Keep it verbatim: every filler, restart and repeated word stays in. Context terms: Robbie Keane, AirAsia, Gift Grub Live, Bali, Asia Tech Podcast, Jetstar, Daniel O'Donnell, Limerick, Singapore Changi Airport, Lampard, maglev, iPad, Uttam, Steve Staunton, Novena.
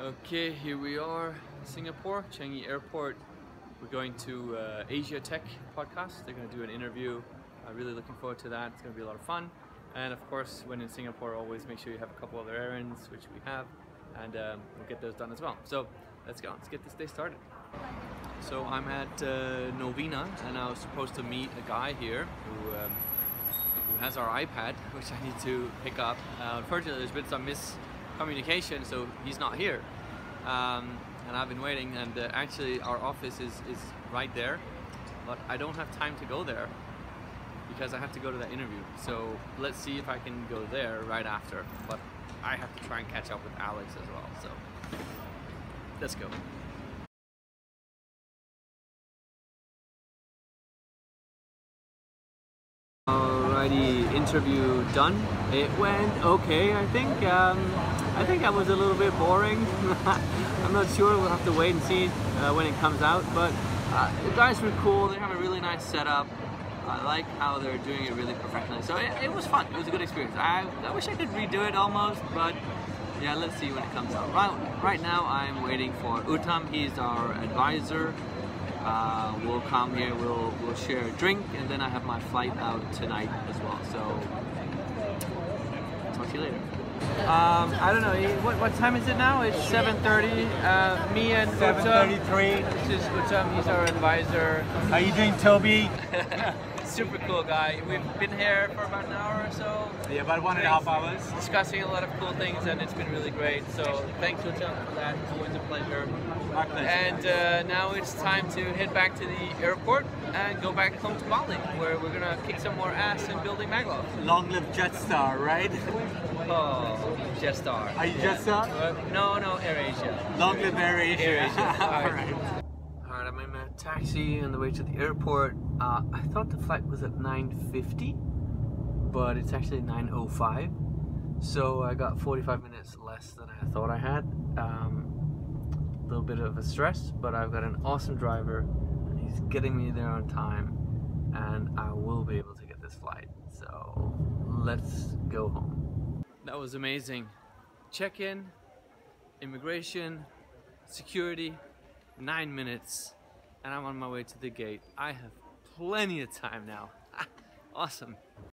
Okay, here we are, Singapore Changi Airport. We're going to uh, Asia Tech Podcast. They're going to do an interview. I'm really looking forward to that. It's going to be a lot of fun. And of course, when in Singapore, always make sure you have a couple other errands, which we have, and um, we'll get those done as well. So let's go. Let's get this day started. So I'm at uh, Novena, and I was supposed to meet a guy here who um, who has our iPad, which I need to pick up. Uh, unfortunately, there's been some miss. communication, so he's not here, um, and I've been waiting, and uh, actually our office is, is right there, but I don't have time to go there because I have to go to that interview. So let's see if I can go there right after, but I have to try and catch up with Alex as well, so let's go. Alrighty, interview done. It went okay, I think. um, I think I was a little bit boring. I'm not sure, we'll have to wait and see uh, when it comes out, but uh, the guys were cool. They have a really nice setup. I like how they're doing it really professionally, so it, it was fun. It was a good experience. I, I wish I could redo it almost, but yeah, let's see when it comes out. Right, right now I'm waiting for Uttam. He's our advisor. Uh, we'll come here, we'll, we'll share a drink, and then I have my flight out tonight as well, so talk to you later. Um, I don't know, what, what time is it now? It's seven thirty, uh, me and Uttam. This is Uttam, he's our advisor. How you doing, Toby? Super cool guy. We've been here for about an hour or so. Yeah, about one and a half hours. Discussing a lot of cool things, and it's been really great. So thanks, Uttam, for that. Always a pleasure. My pleasure. And uh, now it's time to head back to the airport and go back home to Bali, where we're gonna kick some more ass in building maglev. Long live Jetstar, right? Oh, Jetstar. Are you yeah. Jetstar? Uh, no, no, AirAsia. Long live AirAsia. AirAsia. All right. All right, I'm in a taxi on the way to the airport. Uh, I thought the flight was at nine fifty, but it's actually nine oh five. So I got forty-five minutes less than I thought I had. Um, a little bit of a stress, but I've got an awesome driver, and he's getting me there on time, and I will be able to get this flight. So let's go home. That was amazing. Check-in, immigration, security, nine minutes, and I'm on my way to the gate. I have plenty of time now. Awesome.